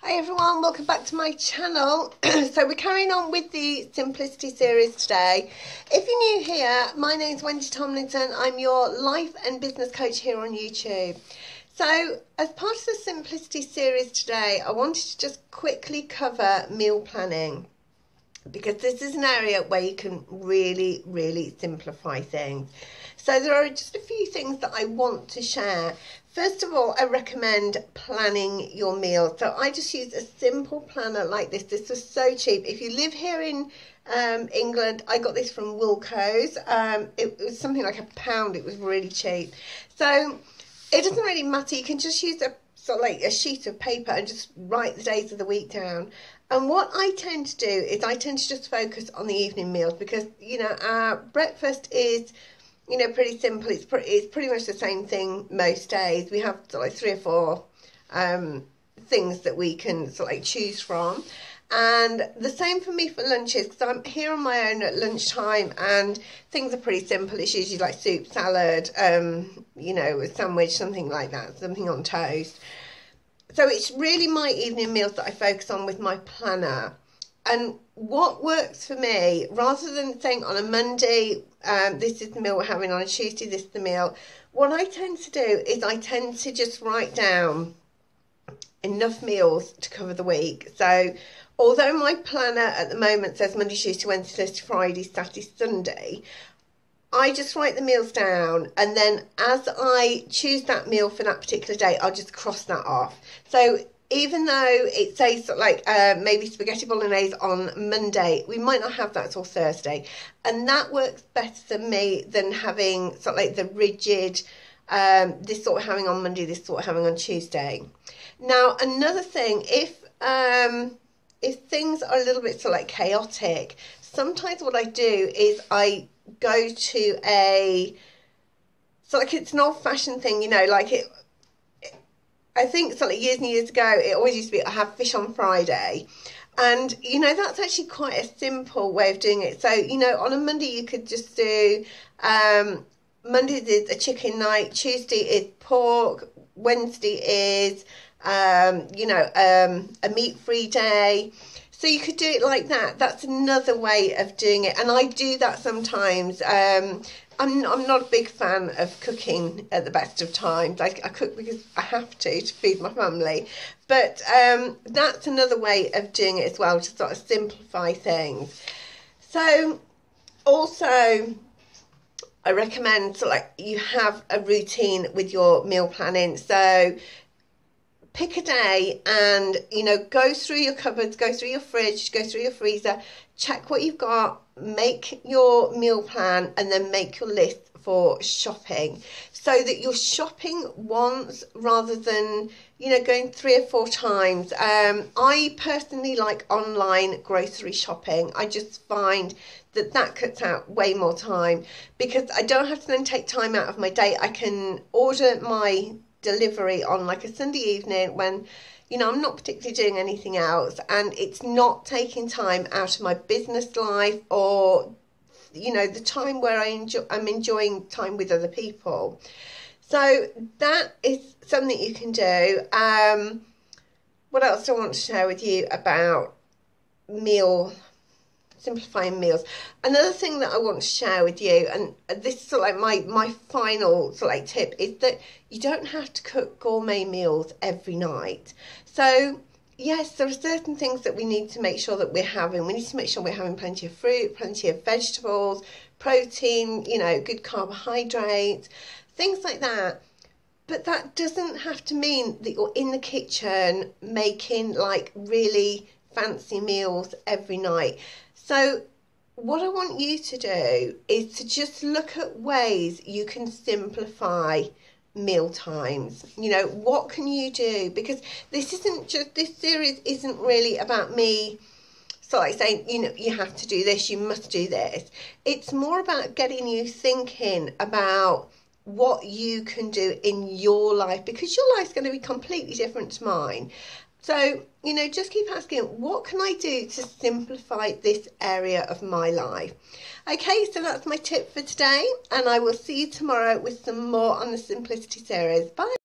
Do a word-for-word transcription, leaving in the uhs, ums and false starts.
Hi everyone, welcome back to my channel. So we're carrying on with the Simplicity series today. If you're new here, my name's Wendy Tomlinson. I'm your life and business coach here on YouTube. So as part of the Simplicity series today, I wanted to just quickly cover meal planning, because this is an area where you can really, really simplify things. So there are just a few things that I want to share. First of all, I recommend planning your meal. So I just use a simple planner like this. This was so cheap. If you live here in um, England, I got this from Wilko's. Um, it, it was something like a pound. It was really cheap. So it doesn't really matter. You can just use a sort of like a sheet of paper and just write the days of the week down. And what I tend to do is I tend to just focus on the evening meals, because, you know, our breakfast is, you know, pretty simple. It's pretty, it's pretty much the same thing most days. We have sort of like three or four um, things that we can sort of like choose from. And the same for me for lunches, because I'm here on my own at lunchtime and things are pretty simple. It's usually like soup, salad, um, you know, a sandwich, something like that, something on toast. So it's really my evening meals that I focus on with my planner. And what works for me, rather than saying on a Monday, um, this is the meal we're having, on a Tuesday, this is the meal, what I tend to do is I tend to just write down enough meals to cover the week. So although my planner at the moment says Monday, Tuesday, Wednesday, Thursday, Friday, Saturday, Sunday, I just write the meals down, and then as I choose that meal for that particular day, I'll just cross that off. So even though it says sort of like uh, maybe spaghetti bolognese on Monday, we might not have that till Thursday. And that works better for me than having sort of like the rigid, um, this sort of having on Monday, this sort of having on Tuesday. Now, another thing, if, um, if things are a little bit sort of like chaotic, sometimes what I do is I go to a, so like it's an old fashioned thing, you know, like it, it I think so like years and years ago, it always used to be, I have fish on Friday. And, you know, that's actually quite a simple way of doing it. So, you know, on a Monday, you could just do, um, Monday is a chicken night, Tuesday is pork, Wednesday is, um, you know, um, a meat-free day. So you could do it like that. That's another way of doing it. And I do that sometimes. Um, I'm, I'm not a big fan of cooking at the best of times. I, I cook because I have to, to feed my family. But um, that's another way of doing it as well, to sort of simplify things. So also, I recommend so like you have a routine with your meal planning. So pick a day and, you know, go through your cupboards, go through your fridge, go through your freezer, check what you've got, make your meal plan, and then make your list for shopping, so that you're shopping once rather than, you know, going three or four times. Um, I personally like online grocery shopping. I just find that that cuts out way more time, because I don't have to then take time out of my day. I can order my delivery on like a Sunday evening when, you know, I'm not particularly doing anything else, and it's not taking time out of my business life, or, you know, the time where I enjoy, I'm enjoying time with other people. So that is something you can do. Um, what else do I want to share with you about meal, simplifying meals? Another thing that I want to share with you, and this is sort of like my my final sort of like tip, is that you don't have to cook gourmet meals every night. So yes, there are certain things that we need to make sure that we're having. We need to make sure we're having plenty of fruit, plenty of vegetables, protein, you know, good carbohydrates, things like that. But that doesn't have to mean that you're in the kitchen making like really fancy meals every night. So what I want you to do is to just look at ways you can simplify meal times. You know, what can you do? Because this isn't just, this series isn't really about me so like saying, you know, you have to do this, you must do this. It's more about getting you thinking about what you can do in your life, because your life's going to be completely different to mine. So, you know, just keep asking, what can I do to simplify this area of my life? Okay, so that's my tip for today, and I will see you tomorrow with some more on the Simplicity series. Bye.